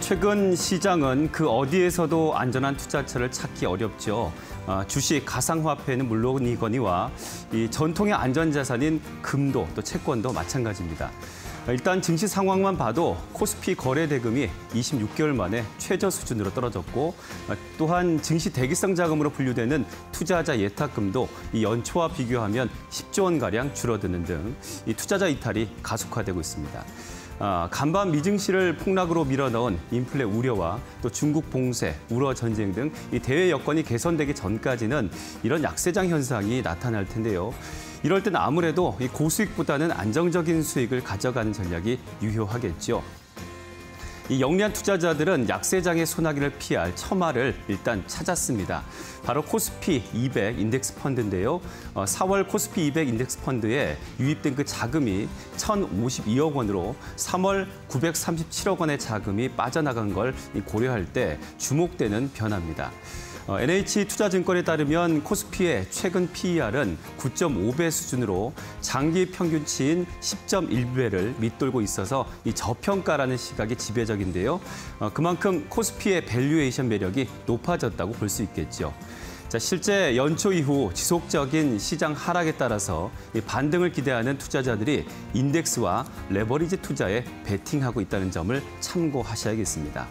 최근 시장은 그 어디에서도 안전한 투자처를 찾기 어렵죠. 주식, 가상화폐는 물론이거니와 이 전통의 안전자산인 금도 또 채권도 마찬가지입니다. 일단 증시 상황만 봐도 코스피 거래대금이 26개월 만에 최저 수준으로 떨어졌고 또한 증시 대기성 자금으로 분류되는 투자자 예탁금도 이 연초와 비교하면 10조 원가량 줄어드는 등 이 투자자 이탈이 가속화되고 있습니다. 간밤 미증시를 폭락으로 밀어넣은 인플레 우려와 또 중국 봉쇄, 우러 전쟁 등 이 대외 여건이 개선되기 전까지는 이런 약세장 현상이 나타날 텐데요. 이럴 땐 아무래도 이 고수익보다는 안정적인 수익을 가져가는 전략이 유효하겠죠. 이 영리한 투자자들은 약세장의 소나기를 피할 처마를 일단 찾았습니다. 바로 코스피 200 인덱스 펀드인데요. 4월 코스피 200 인덱스 펀드에 유입된 그 자금이 1,052억 원으로 3월 937억 원의 자금이 빠져나간 걸 고려할 때 주목되는 변화입니다. NH투자증권에 따르면 코스피의 최근 PER은 9.5배 수준으로 장기 평균치인 10.1배를 밑돌고 있어서 이 저평가라는 시각이 지배적인데요. 그만큼 코스피의 밸류에이션 매력이 높아졌다고 볼 수 있겠죠. 자, 실제 연초 이후 지속적인 시장 하락에 따라서 이 반등을 기대하는 투자자들이 인덱스와 레버리지 투자에 베팅하고 있다는 점을 참고하셔야겠습니다.